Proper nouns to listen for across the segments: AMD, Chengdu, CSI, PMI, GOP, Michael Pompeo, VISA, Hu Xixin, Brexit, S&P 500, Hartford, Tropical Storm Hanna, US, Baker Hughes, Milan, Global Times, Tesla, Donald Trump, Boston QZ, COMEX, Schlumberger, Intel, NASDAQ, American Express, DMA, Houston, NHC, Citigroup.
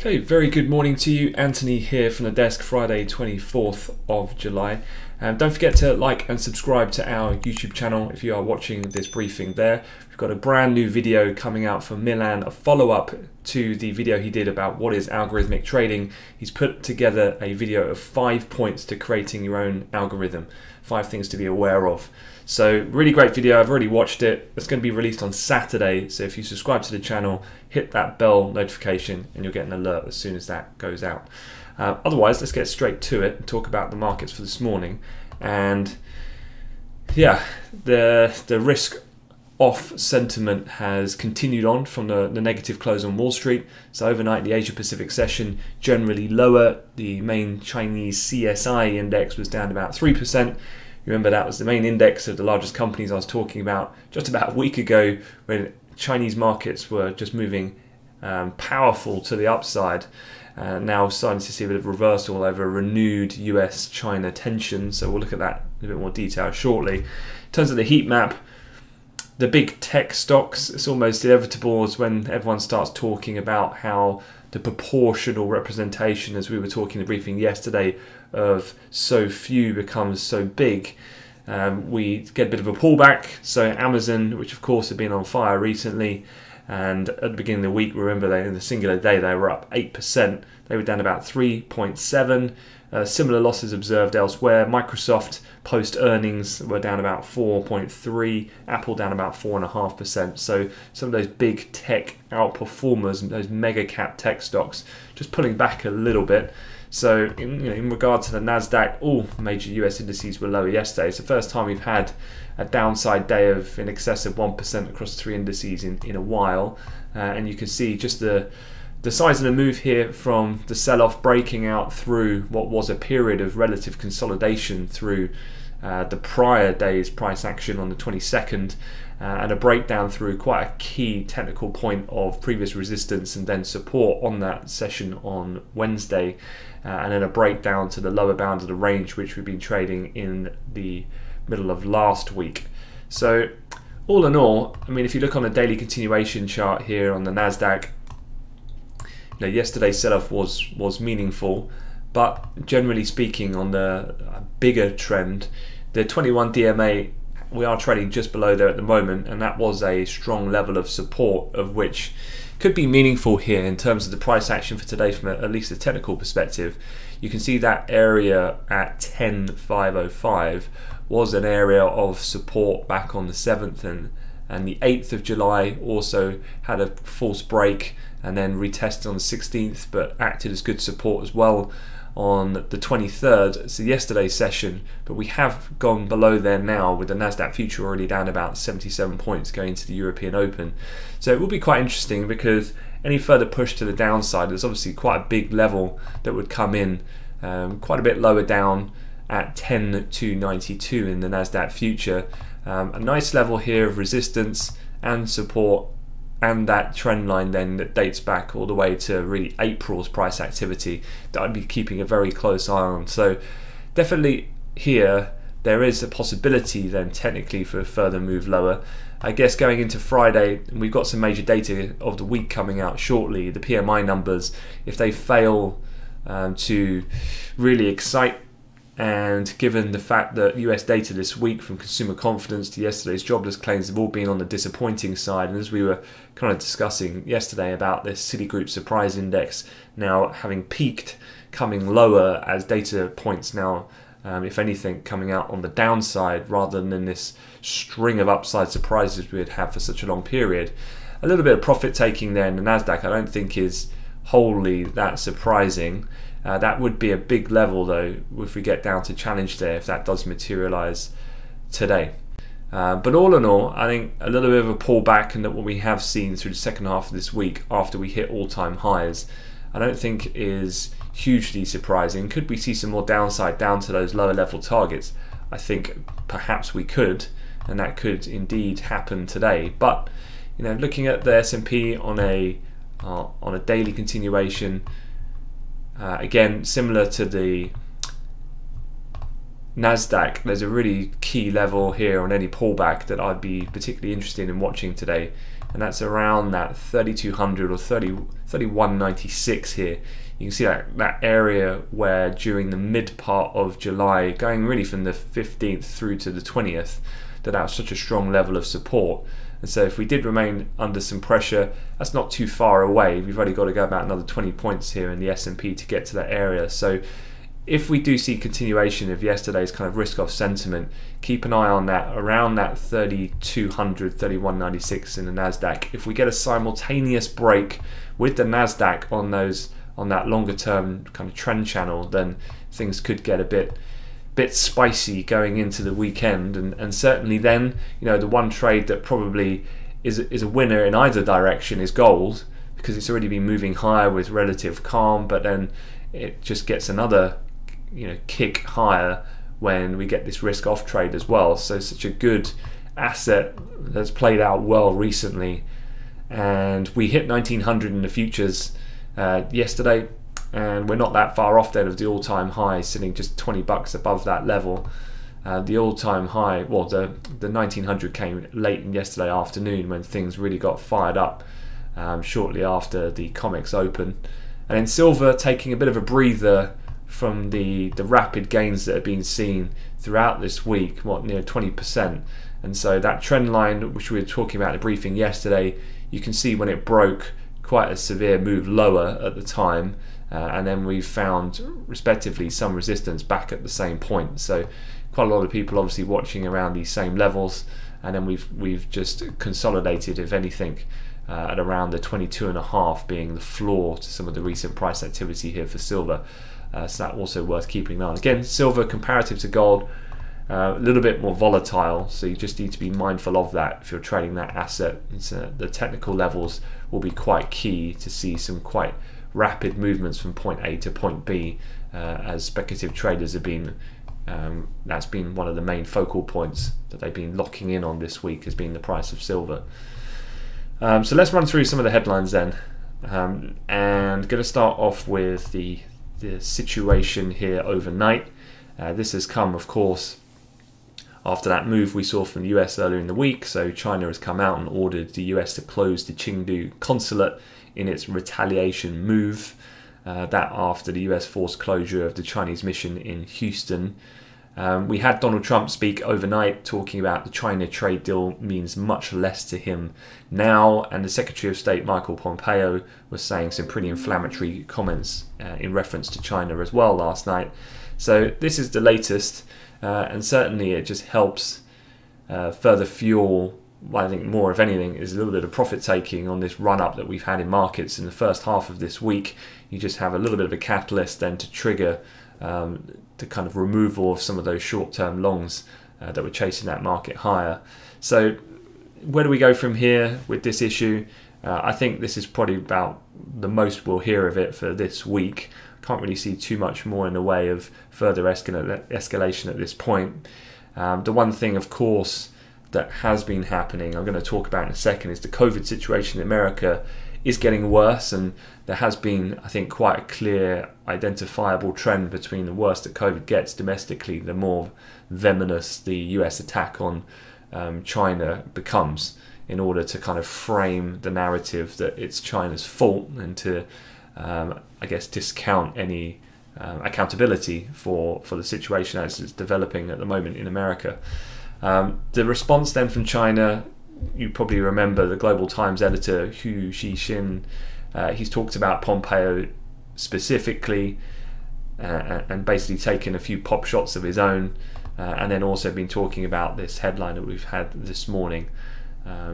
Okay, very good morning to you. Anthony here from the desk, Friday 24th of July. Don't forget to like and subscribe to our YouTube channel if you are watching this briefing there. We've got a brand new video coming out from Milan, a follow-up to the video he did about what is algorithmic trading. He's put together a video of 5 points to creating your own algorithm, 5 things to be aware of. So really great video, I've already watched it. It's going to be released on Saturday, so if you subscribe to the channel, hit that bell notification and you'll get an alert as soon as that goes out. Otherwise, let's get straight to it and talk about the markets for this morning. And yeah, the risk off sentiment has continued on from the negative close on Wall Street. So overnight, the Asia Pacific session generally lower. The main Chinese CSI index was down about 3%. Remember, that was the main index of the largest companies I was talking about just about a week ago, when Chinese markets were just moving powerful to the upside. Now starting to see a bit of reversal over renewed US-China tension, so we'll look at that in a bit more detail shortly. In terms of the heat map, the big tech stocks, it's almost inevitable as when everyone starts talking about how the proportional representation, as we were talking in the briefing yesterday, of so few becomes so big. We get a bit of a pullback, so Amazon, which of course had been on fire recently, and at the beginning of the week, remember, in the singular day, they were up 8%. They were down about 3.7. Similar losses observed elsewhere. Microsoft post-earnings were down about 4.3. Apple down about 4.5%. So some of those big tech outperformers, those mega cap tech stocks, just pulling back a little bit. So in regard to the NASDAQ, all major US indices were lower yesterday. It's the first time we've had a downside day of in excess of 1% across 3 indices in a while. And you can see just the size of the move here from the sell-off breaking out through what was a period of relative consolidation through the prior day's price action on the 22nd, and a breakdown through quite a key technical point of previous resistance and then support on that session on Wednesday, and then a breakdown to the lower bound of the range which we've been trading in the middle of last week. So all in all, I mean, if you look on a daily continuation chart here on the NASDAQ, now, yesterday's sell-off was meaningful, but generally speaking, on the bigger trend, the 21 DMA, we are trading just below there at the moment, and that was a strong level of support, of which could be meaningful here in terms of the price action for today from at least a technical perspective. You can see that area at 10,505 was an area of support back on the 7th and the 8th of July also had a false break and then retested on the 16th, but acted as good support as well on the 23rd, so yesterday's session. But we have gone below there now with the NASDAQ future already down about 77 points going into the European Open. So it will be quite interesting, because any further push to the downside, there's obviously quite a big level that would come in quite a bit lower down at 10,292 in the NASDAQ future. A nice level here of resistance and support, and that trend line then that dates back all the way to really April's price activity that I'd be keeping a very close eye on. So definitely here there is a possibility then technically for a further move lower. I guess going into Friday, we've got some major data of the week coming out shortly, the PMI numbers. If they fail to really excite, and given the fact that US data this week from consumer confidence to yesterday's jobless claims have all been on the disappointing side, and as we were kind of discussing yesterday about this Citigroup surprise index now having peaked, coming lower as data points now, if anything, coming out on the downside rather than this string of upside surprises we had had for such a long period. A little bit of profit taking there in the NASDAQ I don't think is wholly that surprising. That would be a big level though if we get down to challenge there, if that does materialize today. But all in all, I think a little bit of a pullback, and that what we have seen through the second half of this week after we hit all-time highs, I don't think is hugely surprising. Could we see some more downside down to those lower level targets? I think perhaps we could, and that could indeed happen today. But you know, looking at the S&P on a daily continuation, again, similar to the NASDAQ, there's a really key level here on any pullback that I'd be particularly interested in watching today, and that's around that 3,200 or 3,196 here. You can see that area where during the mid part of July, going really from the 15th through to the 20th, that was such a strong level of support. And so if we did remain under some pressure, that's not too far away. We've only got to go about another 20 points here in the S&P to get to that area. So if we do see continuation of yesterday's kind of risk-off sentiment, keep an eye on that around that 3,200, 3,196 in the NASDAQ. If we get a simultaneous break with the NASDAQ on that longer term kind of trend channel, then things could get a bit spicy going into the weekend, and certainly then, you know, the one trade that probably is a winner in either direction is gold, because it's already been moving higher with relative calm, but then it just gets another, you know, kick higher when we get this risk off trade as well. So such a good asset that's played out well recently, and we hit 1900 in the futures yesterday, and we're not that far off then of the all-time high, sitting just 20 bucks above that level. The all-time high, well, the 1900 came late in yesterday afternoon when things really got fired up shortly after the COMEX open. And then silver taking a bit of a breather from the rapid gains that have been seen throughout this week, what, near 20%. And so that trend line, which we were talking about in the briefing yesterday, you can see when it broke, quite a severe move lower at the time, and then we found respectively some resistance back at the same point. So quite a lot of people obviously watching around these same levels, and then we've just consolidated, if anything, at around the 22.5 being the floor to some of the recent price activity here for silver. So that's also worth keeping an eye on. Again, silver comparative to gold, a little bit more volatile, so you just need to be mindful of that if you're trading that asset. The technical levels will be quite key to see some quite rapid movements from point A to point B, as speculative traders have been, that's been one of the main focal points that they've been locking in on this week, has been the price of silver. So let's run through some of the headlines then, and going to start off with the situation here overnight. This has come, of course, after that move we saw from the US earlier in the week. So China has come out and ordered the US to close the Chengdu consulate in its retaliation move, that after the US forced closure of the Chinese mission in Houston. We had Donald Trump speak overnight talking about the China trade deal means much less to him now, and the Secretary of State Michael Pompeo was saying some pretty inflammatory comments in reference to China as well last night. So this is the latest. And certainly it just helps further fuel, I think more if anything, is a little bit of profit taking on this run up that we've had in markets in the first half of this week. You just have a little bit of a catalyst then to trigger the kind of removal of some of those short-term longs that were chasing that market higher. So where do we go from here with this issue? I think this is probably about the most we'll hear of it for this week. Can't really see too much more in the way of further escalation at this point. The one thing, of course, that has been happening, I'm going to talk about in a second, is the COVID situation in America is getting worse, and there has been, I think, quite a clear identifiable trend between the worse that COVID gets domestically, the more venomous the US attack on China becomes, in order to kind of frame the narrative that it's China's fault, and to I guess discount any accountability for the situation as it's developing at the moment in America. The response then from China, you probably remember the Global Times editor Hu Xixin, he's talked about Pompeo specifically, and basically taken a few pop shots of his own, and then also been talking about this headline that we've had this morning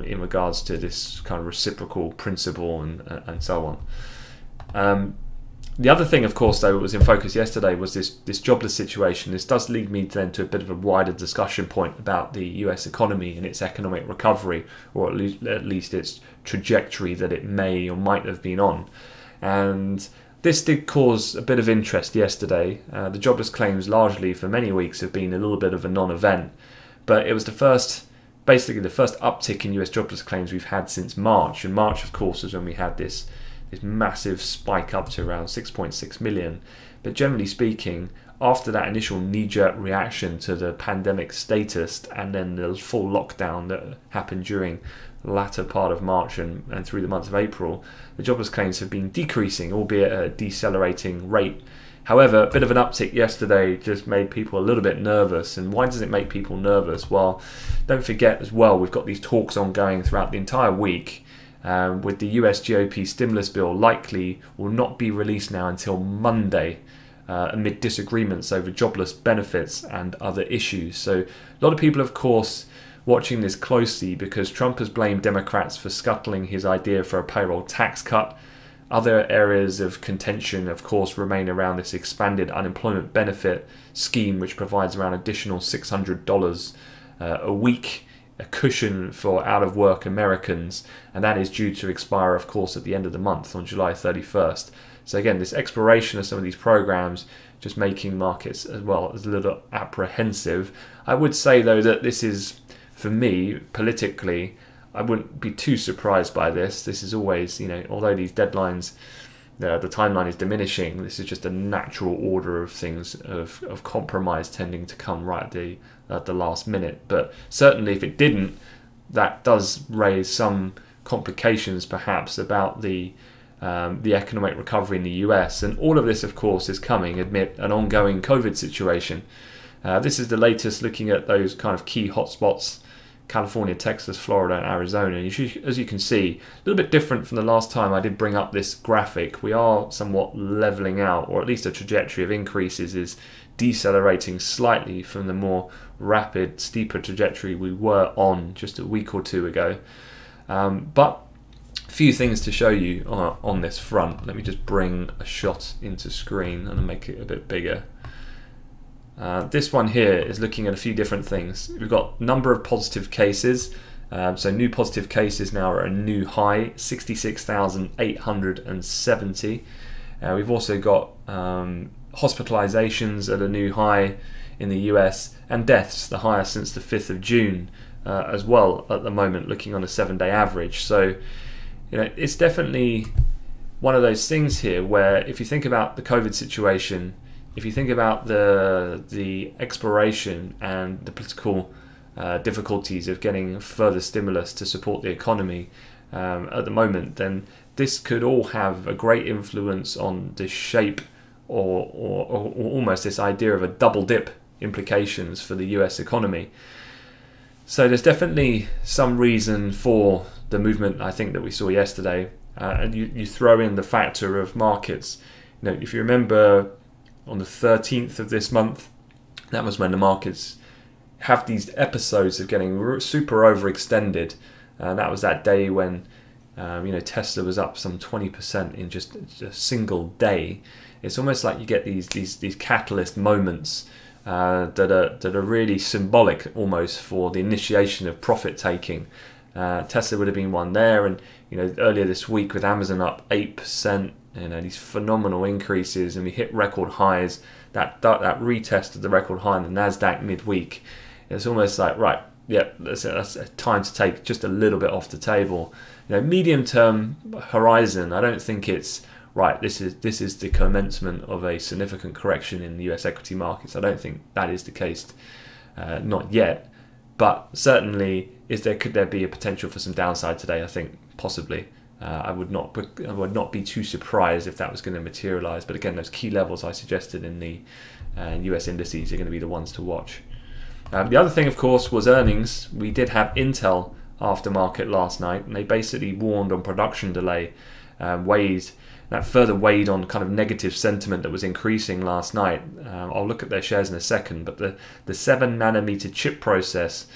in regards to this kind of reciprocal principle and so on. The other thing, of course, though, that was in focus yesterday was this jobless situation. This does lead me then to a bit of a wider discussion point about the US economy and its economic recovery, or at least its trajectory that it may or might have been on. And this did cause a bit of interest yesterday. The jobless claims largely for many weeks have been a little bit of a non-event, but it was basically the first uptick in US jobless claims we've had since March. And March, of course, is when we had this massive spike up to around 6.6 million. But generally speaking, after that initial knee-jerk reaction to the pandemic status and then the full lockdown that happened during the latter part of March and through the month of April, the jobless claims have been decreasing, albeit at a decelerating rate. However, a bit of an uptick yesterday just made people a little bit nervous. And why does it make people nervous? Well, don't forget as well, we've got these talks ongoing throughout the entire week with the US GOP stimulus bill likely will not be released now until Monday amid disagreements over jobless benefits and other issues. So a lot of people, of course, watching this closely because Trump has blamed Democrats for scuttling his idea for a payroll tax cut. Other areas of contention, of course, remain around this expanded unemployment benefit scheme, which provides around additional $600 a week, a cushion for out-of-work Americans, and that is due to expire, of course, at the end of the month on July 31st. So again, this exploration of some of these programs just making markets as well as a little apprehensive. I would say, though, that this is, for me, politically, I wouldn't be too surprised by this. This is always, you know, although these deadlines, the timeline is diminishing, this is just a natural order of things, of compromise tending to come right at the last minute. But certainly if it didn't, that does raise some complications perhaps about the economic recovery in the US. And all of this, of course, is coming amid an ongoing COVID situation. This is the latest looking at those kind of key hotspots: California, Texas, Florida, and Arizona. And as you can see, a little bit different from the last time I did bring up this graphic. We are somewhat leveling out, or at least a trajectory of increases is decelerating slightly from the more rapid, steeper trajectory we were on just a week or two ago. But a few things to show you on this front. Let me just bring a shot into screen and make it a bit bigger. This one here is looking at a few different things. We've got number of positive cases. So new positive cases now are a new high, 66,870. We've also got hospitalizations at a new high in the US, and deaths, the highest since the 5th of June as well at the moment, looking on a 7-day average. So, you know, it's definitely one of those things here where if you think about the COVID situation, if you think about the exploration and the political difficulties of getting further stimulus to support the economy at the moment, then this could all have a great influence on the shape or almost this idea of a double dip implications for the US economy. So there's definitely some reason for the movement, I think, that we saw yesterday. And you throw in the factor of markets. You know, if you remember, on the 13th of this month, that was when the markets have these episodes of getting super overextended. That was that day when you know, Tesla was up some 20% in just a single day. It's almost like you get these catalyst moments that are really symbolic almost for the initiation of profit taking. Tesla would have been one there, and you know, earlier this week with Amazon up 8%, you know, these phenomenal increases, and we hit record highs. That retest of the record high in the NASDAQ midweek. It's almost like, right, yep, that's a time to take just a little bit off the table. You know, medium-term horizon, I don't think it's right. This is the commencement of a significant correction in the U.S. equity markets. I don't think that is the case, not yet. But certainly, could there be a potential for some downside today? I think possibly. I would not be too surprised if that was going to materialize. But again, those key levels I suggested in the US indices are going to be the ones to watch. The other thing, of course, was earnings. We did have Intel aftermarket last night, and they basically warned on production delay, that further weighed on kind of negative sentiment that was increasing last night. I'll look at their shares in a second, but the 7-nanometer chip process,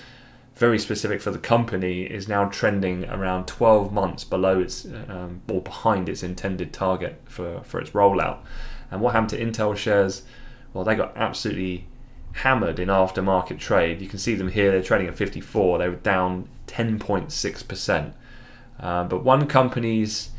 very specific for the company, is now trending around 12 months below its or behind its intended target for its rollout. And what happened to Intel shares? Well, they got absolutely hammered in aftermarket trade. You can see them here, they're trading at 54. They were down 10.6%. But one company's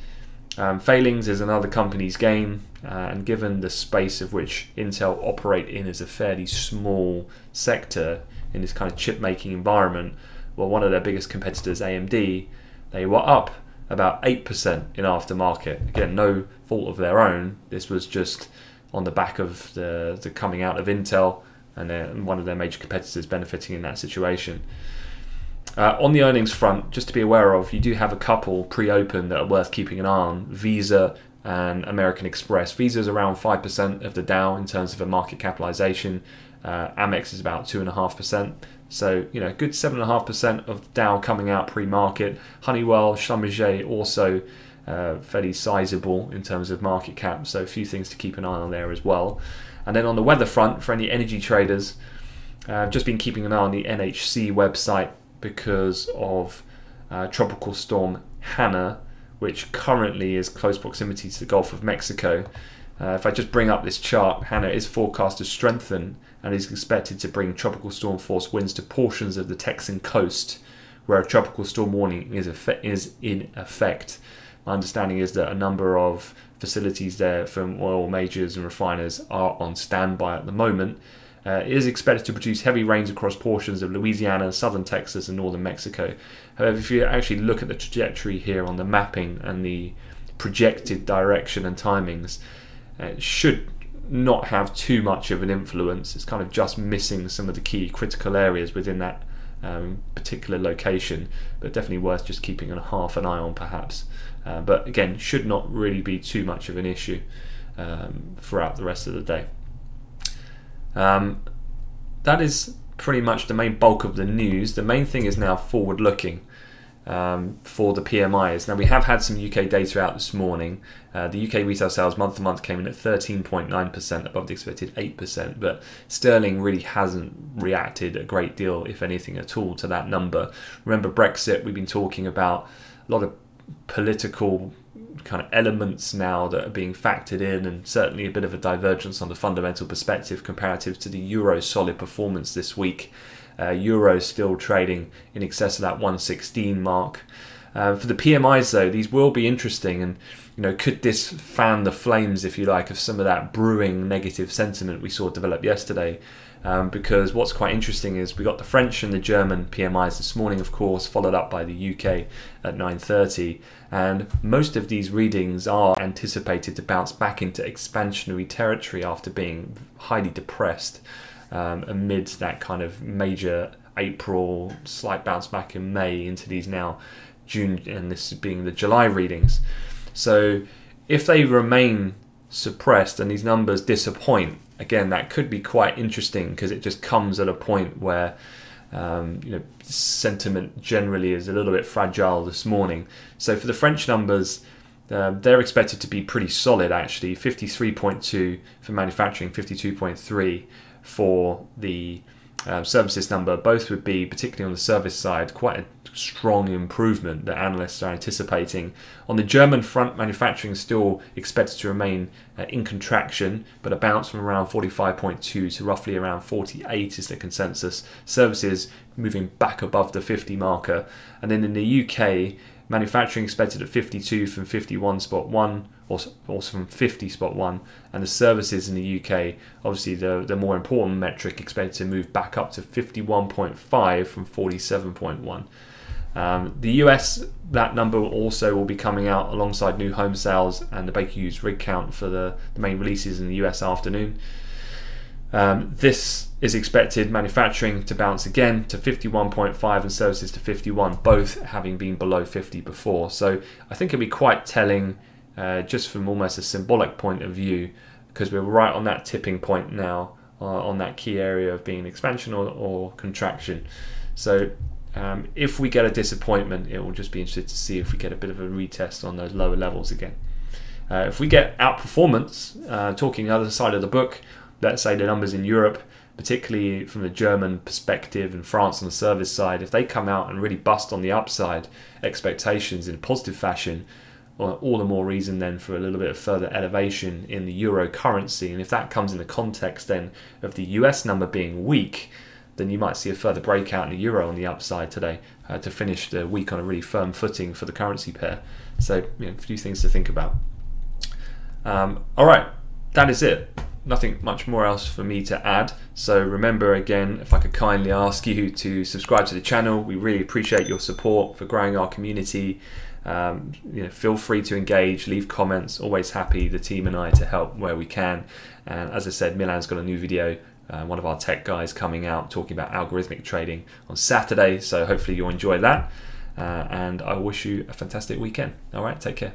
failings is another company's gain, and given the space of which Intel operate in is a fairly small sector in this kind of chip-making environment, well, one of their biggest competitors, AMD, they were up about 8% in aftermarket. Again, no fault of their own. This was just on the back of the coming out of Intel and one of their major competitors benefiting in that situation. On the earnings front, just to be aware of, you do have a couple pre-open that are worth keeping an eye on, Visa and American Express. Visa is around 5% of the Dow in terms of a market capitalization. Amex is about 2.5%. So, you know, good 7.5% of the Dow coming out pre-market. Honeywell, Schlumberger also fairly sizable in terms of market cap. So a few things to keep an eye on there as well. And then on the weather front, for any energy traders, I've just been keeping an eye on the NHC website because of Tropical Storm Hanna, which currently is close proximity to the Gulf of Mexico. If I just bring up this chart, Hanna is forecast to strengthen and is expected to bring tropical storm force winds to portions of the Texan coast where a tropical storm warning is in effect. My understanding is that a number of facilities there from oil majors and refiners are on standby at the moment. It is expected to produce heavy rains across portions of Louisiana, southern Texas, and northern Mexico. However, if you actually look at the trajectory here on the mapping and the projected direction and timings, it should not have too much of an influence. It's kind of just missing some of the key critical areas within that particular location, but definitely worth just keeping an eye on perhaps. But again, should not really be too much of an issue throughout the rest of the day. That is pretty much the main bulk of the news. The main thing is now forward-looking for the PMIs. Now, we have had some UK data out this morning. The UK retail sales month-to-month came in at 13.9%, above the expected 8%, but sterling really hasn't reacted a great deal, if anything at all, to that number. Remember Brexit, we've been talking about a lot of political kind of elements now that are being factored in, and certainly a bit of a divergence on the fundamental perspective comparative to the Euro's solid performance this week. Euro still trading in excess of that 116 mark. For the PMIs though, these will be interesting, and you know, could this fan the flames, if you like, of some of that brewing negative sentiment we saw develop yesterday? Because what's quite interesting is we got the French and the German PMIs this morning, of course, followed up by the UK at 9:30, and most of these readings are anticipated to bounce back into expansionary territory after being highly depressed amidst that kind of major April slight bounce back in May into these now June, and this being the July readings. So if they remain suppressed and these numbers disappoint, again, that could be quite interesting because it just comes at a point where you know, sentiment generally is a little bit fragile this morning. So for the French numbers, they're expected to be pretty solid actually, 53.2 for manufacturing, 52.3 for the services number. Both would be, particularly on the service side, quite a strong improvement that analysts are anticipating. On the German front, manufacturing still expected to remain in contraction, but a bounce from around 45.2 to roughly around 48 is the consensus. Services moving back above the 50 marker. And then in the UK, manufacturing expected at 52 from 51.1, or from 50.1, and the services in the UK, obviously the more important metric, expected to move back up to 51.5 from 47.1. The US, that number also will be coming out alongside new home sales and the Baker Hughes rig count for the main releases in the US afternoon. This is expected manufacturing to bounce again to 51.5 and services to 51, both having been below 50 before. So I think it'll be quite telling just from almost a symbolic point of view, because we're right on that tipping point now on that key area of being expansion or contraction. So if we get a disappointment, it will just be interesting to see if we get a bit of a retest on those lower levels again. If we get outperformance, talking the other side of the book, let's say the numbers in Europe, particularly from the German perspective and France on the service side, if they come out and really bust on the upside expectations in a positive fashion, all the more reason then for a little bit of further elevation in the euro currency. And if that comes in the context then of the US number being weak, then you might see a further breakout in the euro on the upside today to finish the week on a really firm footing for the currency pair. So, you know, a few things to think about. All right, that is it. nothing much more else for me to add. So remember again, if I could kindly ask you to subscribe to the channel, we really appreciate your support for growing our community. You know, feel free to engage, leave comments, always happy, the team and I, to help where we can. And as I said, Milan's got a new video, one of our tech guys, coming out talking about algorithmic trading on Saturday, so hopefully you'll enjoy that, and I wish you a fantastic weekend. All right, take care.